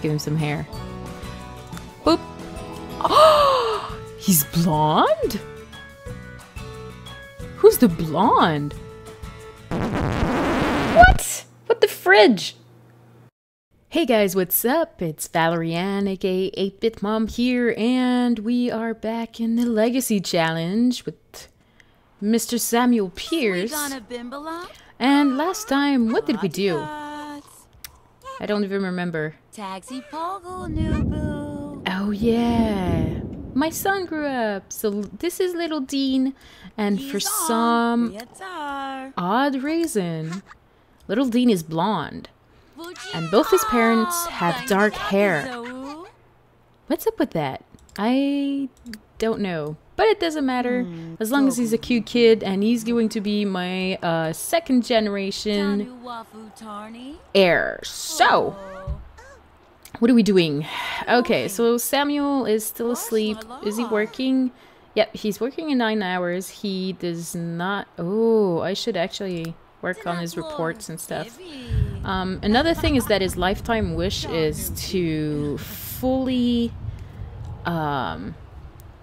give him some hair. Boop. Oh, he's blonde? Who's the blonde? What? What the fridge? Hey guys, what's up? It's Valerie Anne, aka 8 Bit Mom here, and we are back in the Legacy Challenge with Mr. Samuel Pierce. And last time, what did we do? I don't even remember. Oh yeah, my son grew up. So this is little Dean, and for some odd reason, little Dean is blonde, and both his parents have dark hair. What's up with that? I don't know, but it doesn't matter as long as he's a cute kid, and he's going to be my second generation heir. So what are we doing? Okay, so Samuel is still asleep. Is he working? Yep, he's working in 9 hours. He does not... Oh, I should actually work on his reports and stuff. Another thing is that his lifetime wish is to fully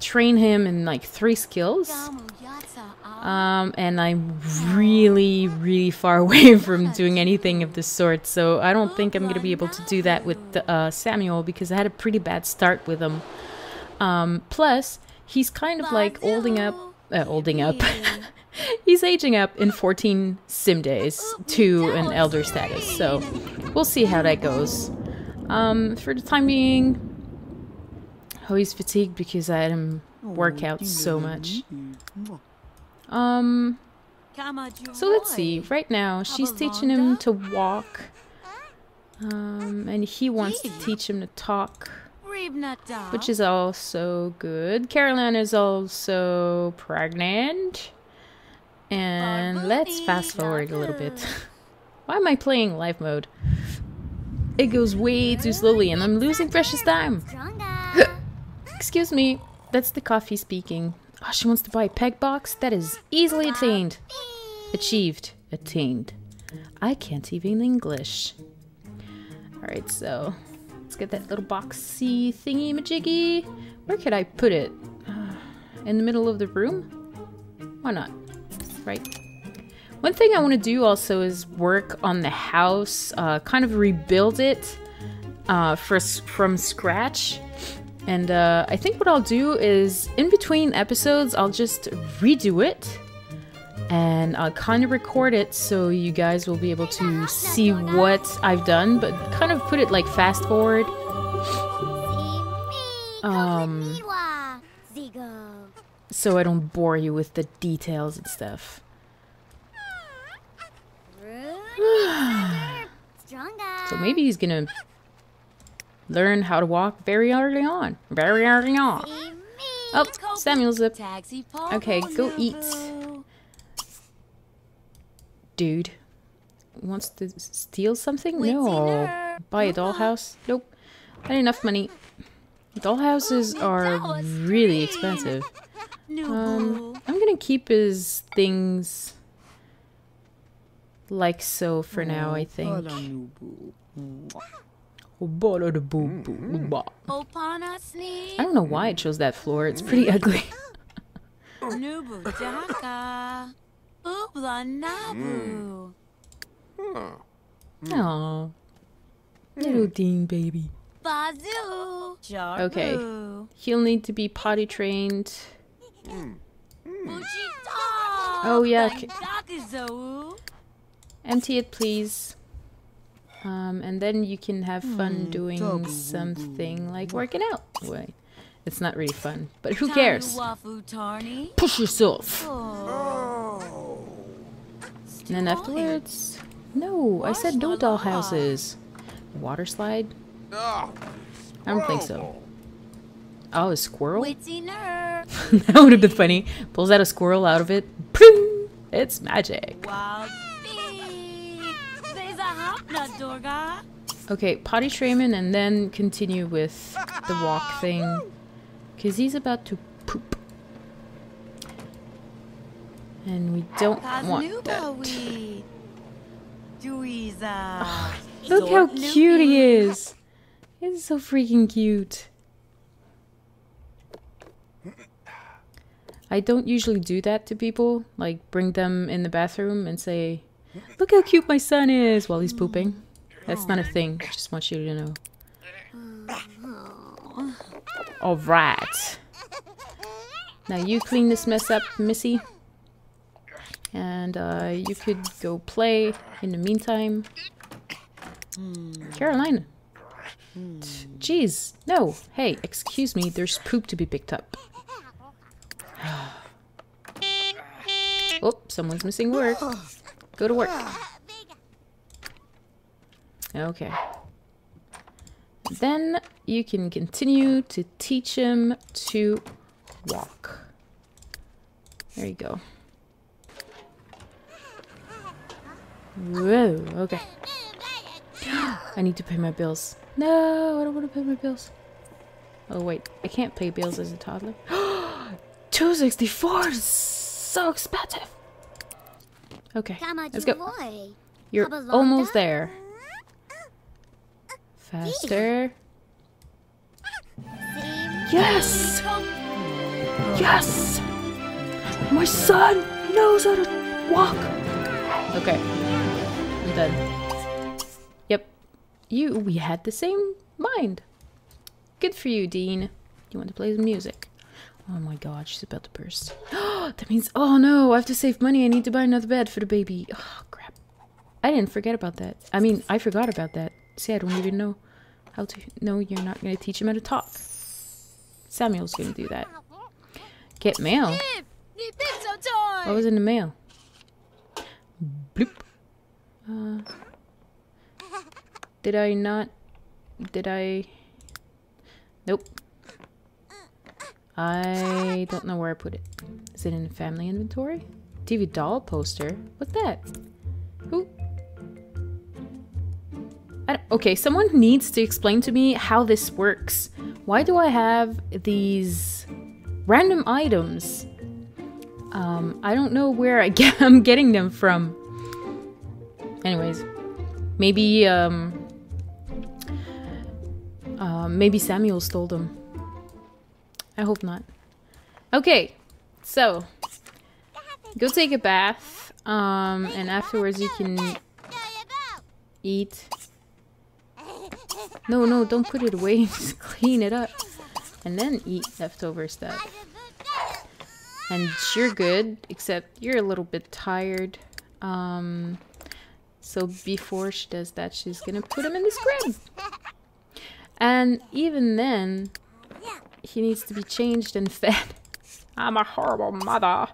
train him in like 3 skills. And I'm really far away from doing anything of this sort, so I don't think I'm going to be able to do that with Samuel, because I had a pretty bad start with him. Plus, he's kind of like olding up. He's aging up in 14 sim days to an elder status, so we'll see how that goes. For the time being, oh, he's fatigued because I had him work out so much. So let's see. Right now, she's teaching him to walk, and he wants to teach him to talk, which is also good. Caroline is also pregnant, and let's fast forward a little bit. Why am I playing live mode? It goes way too slowly, and I'm losing precious time. Excuse me, that's the coffee speaking. Oh, she wants to buy a peg box? That is easily attained. Achieved. Attained. I can't even English. Alright, so let's get that little boxy thingy-majiggy. Where could I put it? In the middle of the room? Why not? Right. One thing I want to do also is work on the house, kind of rebuild it from scratch. And I think what I'll do is, in between episodes, I'll just redo it. And I'll kind of record it so you guys will be able to see what I've done, but kind of put it like fast forward. So I don't bore you with the details and stuff. So maybe he's gonna... learn how to walk very early on. Very early on. Oh, Samuel's up. Okay, go eat. Dude. Wants to steal something? No. Buy a dollhouse? Nope. Not enough money. Dollhouses are really expensive. I'm gonna keep his things like so for now, I think. I don't know why I chose that floor. It's pretty ugly. Aww. Little Dean, baby. Okay. He'll need to be potty trained. Oh, yuck. Empty it, please. And then you can have fun doing something like working out. Wait, it's not really fun, but who cares? Push yourself. And then afterwards, no, I said no dollhouses. Water slide? I don't think so. Oh, a squirrel? That would have been funny. Pulls out a squirrel out of it. It's magic. Okay, potty trainment, and then continue with the walk thing, because he's about to poop. And we don't want that. Oh, look how cute he is! It's so freaking cute. I don't usually do that to people, like bring them in the bathroom and say, look how cute my son is while he's pooping. That's not a thing, I just want you to know. Alright. Now you clean this mess up, Missy. And you could go play in the meantime. Caroline. Jeez, no. Hey, excuse me, there's poop to be picked up. Oh, someone's missing work. Go to work. Okay. Then you can continue to teach him to walk. There you go. Whoa, okay. I need to pay my bills. No, I don't want to pay my bills. Oh, wait. I can't pay bills as a toddler. $2.64 is so expensive. Okay, let's go. You're almost there. Faster. Yes! Yes! My son knows how to walk. Okay. I'm done. Yep. We had the same mind. Good for you, Dean. You want to play some music? Oh my god, she's about to burst. That means, oh no, I have to save money. I need to buy another bed for the baby. Oh crap. I didn't forget about that. I mean, I forgot about that. See, I don't even know how to. No, you're not going to teach him how to talk. Samuel's going to do that. Get mail. What was in the mail? Bloop. Did I not? Did I? Nope. I don't know where I put it. Is it in the family inventory? TV doll poster? What's that? Who? Okay, someone needs to explain to me how this works. Why do I have these random items? I don't know where I'm getting them from. Anyways, maybe maybe Samuel stole them. I hope not. Okay, so go take a bath, and afterwards you can eat. No, no, don't put it away. Just clean it up, and then eat leftover stuff. And you're good, except you're a little bit tired. So before she does that, she's gonna put him in this crib. And even then, he needs to be changed and fed. I'm a horrible mother.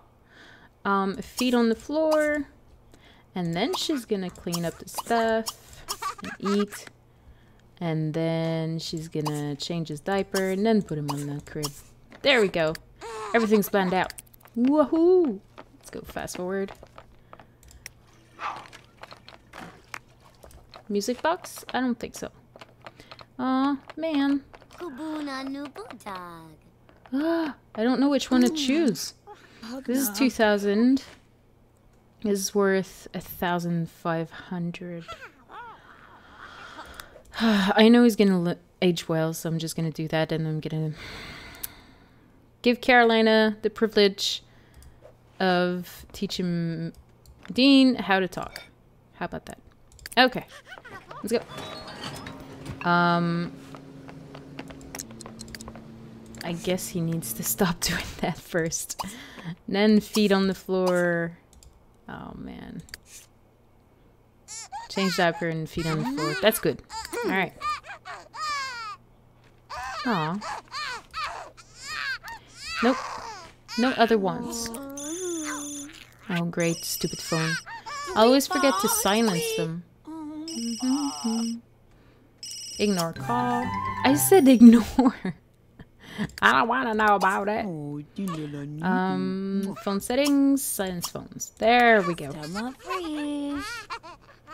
Feet on the floor. And then she's gonna clean up the stuff and eat. And then she's gonna change his diaper and then put him on the crib. There we go. Everything's planned out. Woohoo! Let's go fast forward. Music box? I don't think so. Aw, man. I don't know which one to choose. This is 2000. This is worth 1,500. I know he's gonna age well, so I'm just gonna do that, and I'm gonna give Carolina the privilege of teaching Dean how to talk. How about that? Okay, let's go. I guess he needs to stop doing that first. And then feet on the floor. Oh, man. Change diaper and feet on the floor. That's good. Alright. Aw. Nope. No other ones. Oh, great. Stupid phone. I always forget to silence them. Ignore call. I said ignore. I don't want to know about it. Phone settings, silence phones. There we go.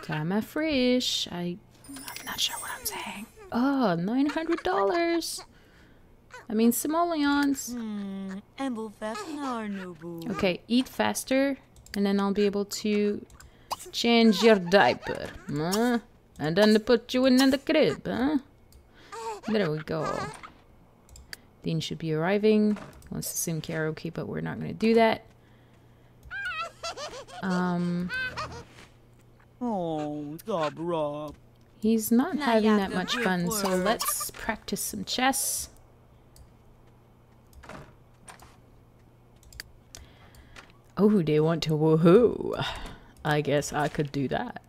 Time fresh. I'm not sure what I'm saying. Oh, $900. I mean, simoleons. Okay, eat faster, and then I'll be able to change your diaper. Huh? And then put you in the crib. Huh? There we go. Dean should be arriving. Let's assume karaoke, but we're not going to do that. Oh, Rob. He's not having that much fun, so let's practice some chess. Oh, they want to woohoo. I guess I could do that.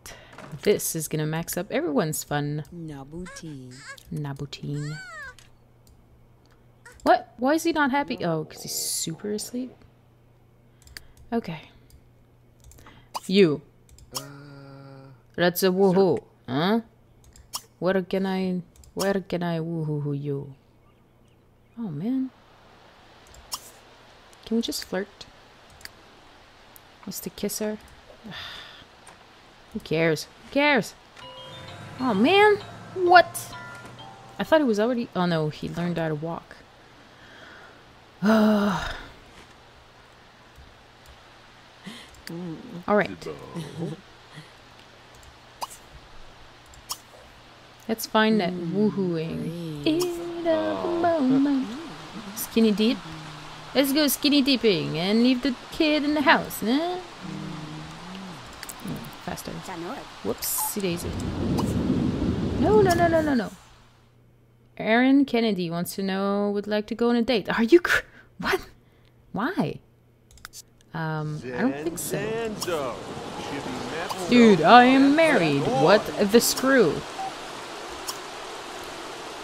This is gonna max up everyone's fun. Nabutine. Nabutine. What? Why is he not happy? Oh, because he's super asleep? Okay. You. That's a woohoo. Huh? Where can I woohoo you? Oh, man. Can we just flirt? Wants to kiss her? Who cares? Who cares? Oh, man. What? I thought he was already... Oh, no. He learned how to walk. Alright. Let's find that woohooing. Skinny deep. Let's go skinny dipping and leave the kid in the house, eh? Faster. Whoopsie daisy. No. Aaron Kennedy wants to know, would like to go on a date. Are you what? Why? I don't think so. Dude, I am married. What the screw?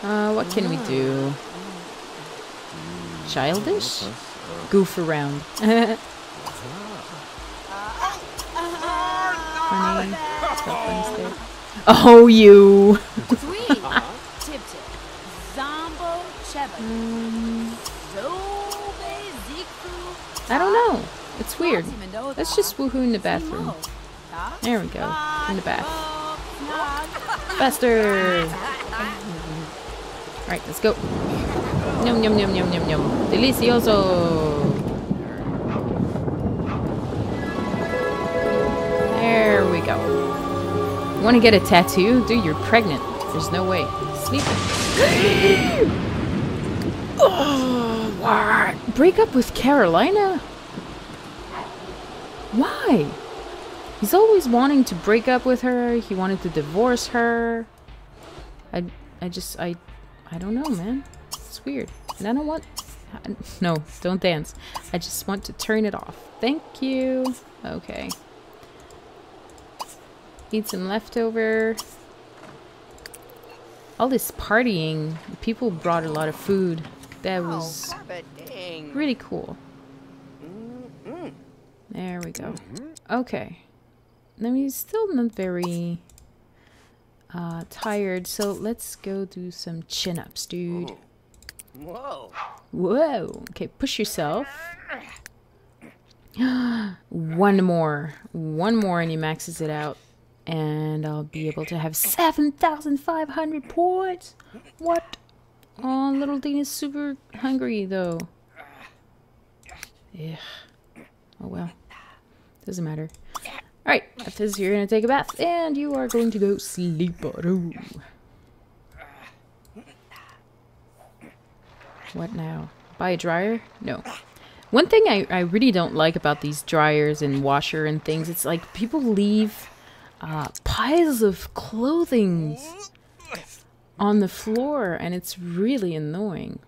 What can we do? Childish? Goof around. Funny. Oh, you! I don't know. It's weird. Let's just woohoo in the bathroom. There we go. In the bath. Faster! Alright, let's go. Yum yum yum yum yum yum. Delicioso. There we go. Want to get a tattoo? Dude, you're pregnant. There's no way. Sleep. Oh, break up with Carolina? Why? He's always wanting to break up with her. He wanted to divorce her. I don't know, man. It's weird. And I don't want... No, don't dance. I just want to turn it off. Thank you. Okay. Eat some leftover. All this partying. People brought a lot of food. That was really cool. There we go. Okay. I mean, still not very... tired, so let's go do some chin-ups, dude. Whoa. Okay, push yourself. One more and he maxes it out, and I'll be able to have 7,500 points. What? Oh, little Dean is super hungry though. Yeah. Oh well. Doesn't matter. Alright, after this you're going to take a bath, and you are going to go sleep. What now? Buy a dryer? No. One thing I really don't like about these dryers and washer and things, it's like people leave piles of clothing on the floor, and it's really annoying.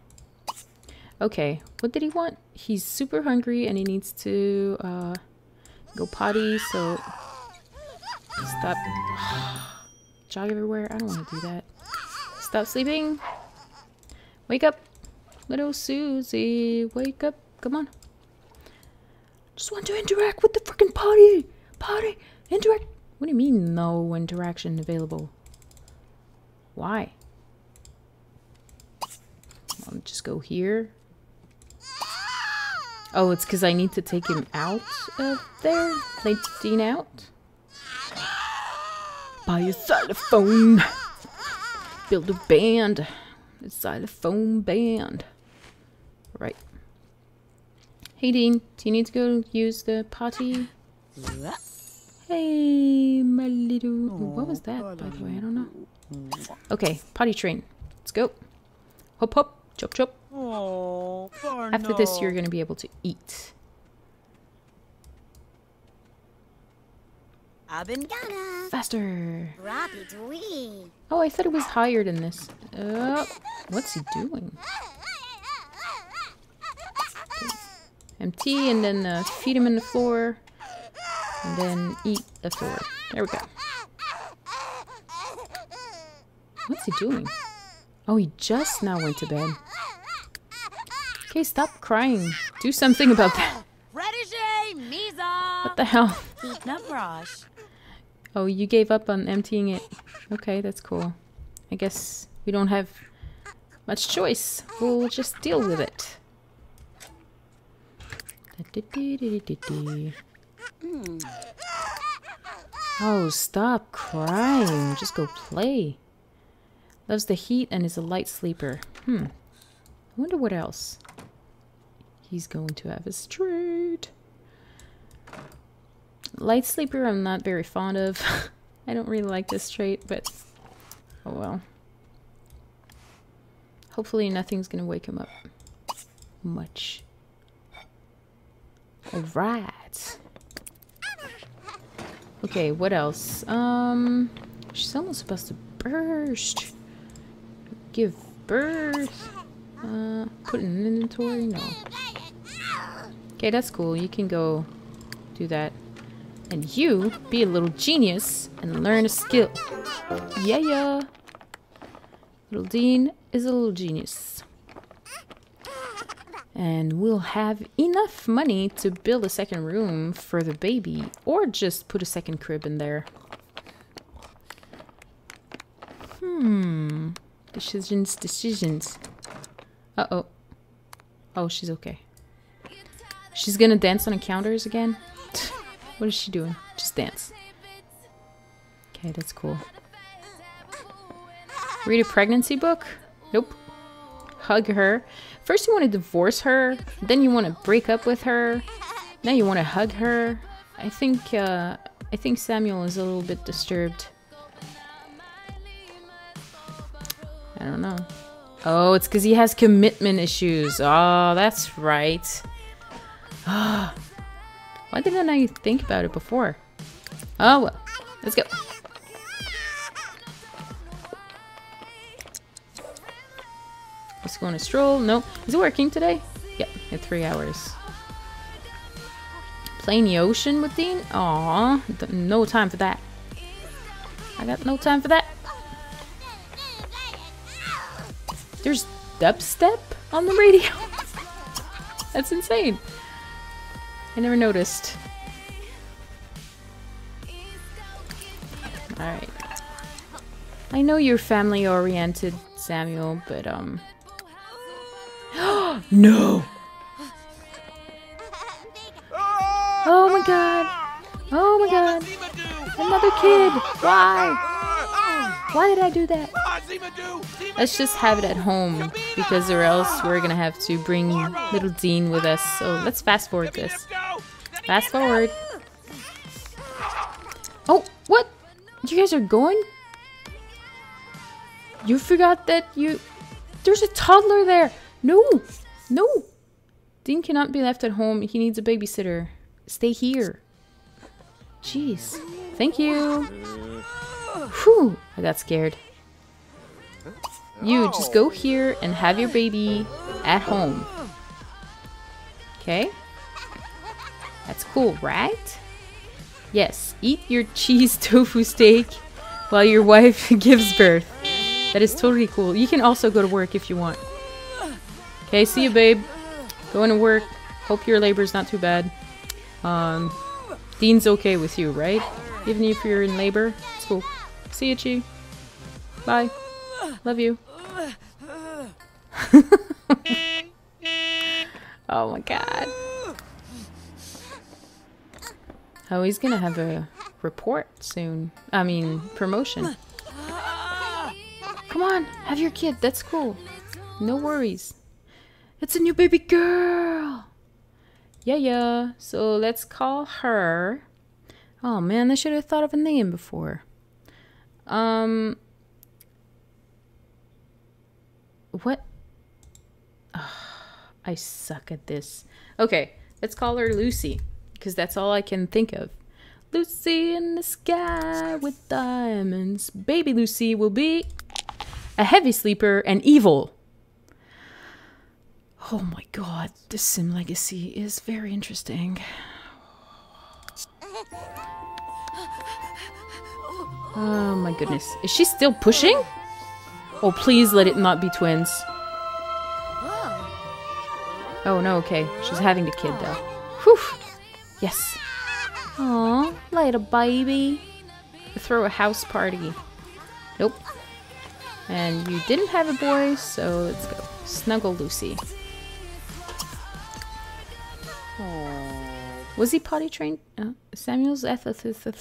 Okay, what did he want? He's super hungry, and he needs to... go potty, so stop. Jog everywhere. I don't want to do that. Stop sleeping. Wake up, little Susie. Wake up. Come on. Just want to interact with the freaking potty. Potty. Interact. What do you mean no interaction available? Why? I'll just go here. Oh, it's because I need to take him out of there? Play Dean out? Buy a xylophone! Build a band! A xylophone band! Right. Hey Dean, do you need to go use the potty? Hey, my little... What was that, by the way? I don't know. Okay, potty train. Let's go. Hop hop, chop chop. Oh, after this, you're gonna be able to eat. Faster! Oh, I thought it was higher than this. What's he doing? Okay. Empty and then feed him in the floor. And then eat the floor. There we go. What's he doing? Oh, he just now went to bed. Okay, stop crying. Do something about that. What the hell? Oh, you gave up on emptying it. Okay, that's cool. I guess we don't have much choice. We'll just deal with it. Oh, stop crying. Just go play. Loves the heat and is a light sleeper. Hmm. I wonder what else he's going to have. It's true. Light sleeper, I'm not very fond of. I don't really like this trait, but oh well. Hopefully nothing's gonna wake him up much. Alright. Okay, what else? She's almost supposed to burst. Give birth. Put in an inventory? No. Okay, that's cool. You can go do that. And you be a little genius and learn a skill. Yeah, yeah. Little Dean is a little genius. And we'll have enough money to build a second room for the baby. Or just put a second crib in there. Hmm. Decisions, decisions. Uh-oh. Oh, she's okay. She's gonna dance on the counters again? What is she doing? Just dance. Okay, that's cool. Read a pregnancy book? Nope. Hug her. First you want to divorce her, then you want to break up with her, now you want to hug her. I think Samuel is a little bit disturbed. I don't know. Oh, it's because he has commitment issues. Oh, that's right. Ah. Why didn't I think about it before? Oh well, let's go. Just going to stroll. Nope. Is it working today? Yep, in 3 hours. Playing the ocean with Dean? Aw, no time for that. I got no time for that. There's dubstep on the radio. That's insane. I never noticed. Alright. I know you're family oriented, Samuel, but no! Oh my god! Oh my god! Another kid! Why? Why did I do that? Let's just have it at home, because or else we're gonna have to bring little Dean with us. So let's fast forward this. Fast forward. Oh, what? You guys are going? You forgot that you... There's a toddler there! No! No! Dean cannot be left at home. He needs a babysitter. Stay here. Jeez. Thank you. Whew. I got scared. You just go here and have your baby at home. Okay? That's cool, right? Yes, eat your cheese tofu steak while your wife gives birth. That is totally cool. You can also go to work if you want. Okay, see you, babe. Going to work. Hope your labor's not too bad. Dean's okay with you, right? Even if you're in labor? It's cool. See you, Chi. Bye. Love you. Oh my god. Oh, he's gonna have a report soon. I mean, promotion. Come on, have your kid. That's cool. No worries. It's a new baby girl. Yeah, yeah. So let's call her. Oh man, I should have thought of a name before. What? Ugh, I suck at this. Okay, let's call her Lucy, because that's all I can think of. Lucy in the sky with diamonds. Baby Lucy will be a heavy sleeper and evil. Oh my god, this Sim Legacy is very interesting. Oh my goodness. Is she still pushing? Oh, please let it not be twins. Oh no, okay. She's having the kid though. Whew. Yes. Aw, little baby. Throw a house party. Nope. And you didn't have a boy, so let's go. Snuggle Lucy. Aww. Was he potty trained? Samuel's athleticism.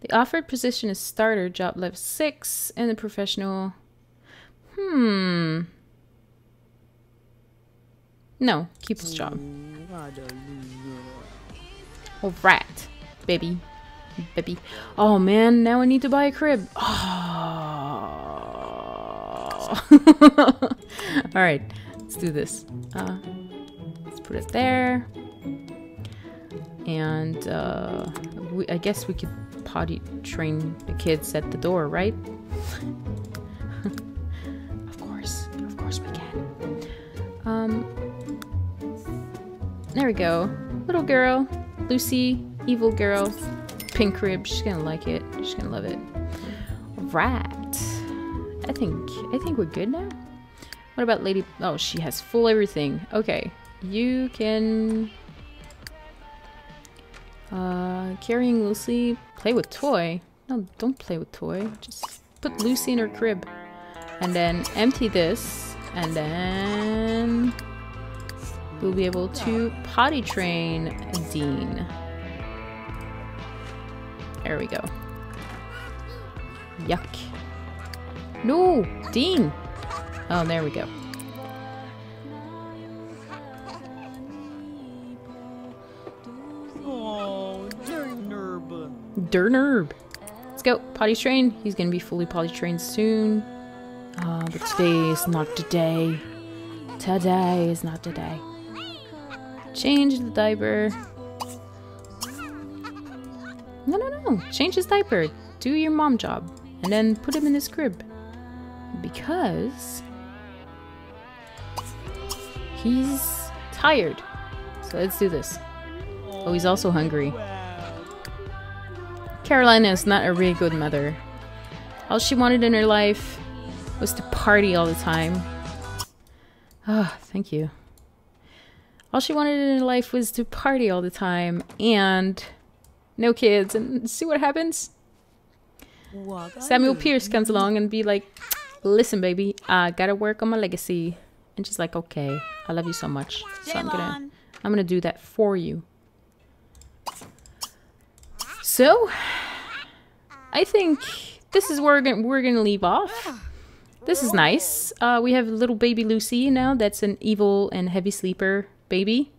The offered position is starter, job level 6, and the professional. No, keep his job. Alright, baby. Baby. Oh man, now I need to buy a crib. Oh. Alright, let's do this. Let's put it there. And I guess we could potty train the kids at the door, right? Of course we can. There we go. Little girl, Lucy, evil girl, pink crib. She's gonna like it. She's gonna love it. Alright. I think we're good now. What about Lady? Oh, she has full everything. Okay, you can. Carrying Lucy. Play with toy. No, don't play with toy. Just put Lucy in her crib. And then empty this. And then we'll be able to potty train Dean. There we go. Yuck. No! Dean! Oh, there we go. Dernerb. Let's go. Potty train. He's gonna be fully potty trained soon. But today is not the day. Today is not the day. Change the diaper. No, no, no. Change his diaper. Do your mom job. And then put him in his crib. Because he's tired. So let's do this. Oh, he's also hungry. Caroline is not a really good mother. All she wanted in her life was to party all the time. Ah, oh, thank you. All she wanted in her life was to party all the time and no kids. And see what happens? Samuel Pierce comes along and be like, "Listen, baby, I gotta work on my legacy." And she's like, "Okay, I love you so much, so I'm gonna do that for you." So, I think this is where we're gonna leave off. This is nice. We have little baby Lucy now. That's an evil and heavy sleeper baby.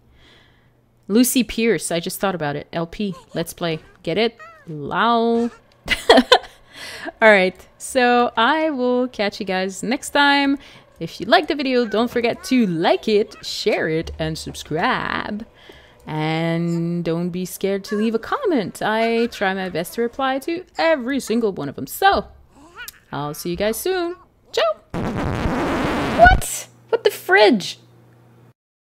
Lucy Pierce. I just thought about it. LP. Let's play. Get it? Lol. Alright. So, I will catch you guys next time. If you liked the video, don't forget to like it, share it, and subscribe. And don't be scared to leave a comment. I try my best to reply to every single one of them. So, I'll see you guys soon. Ciao! What? What the fridge?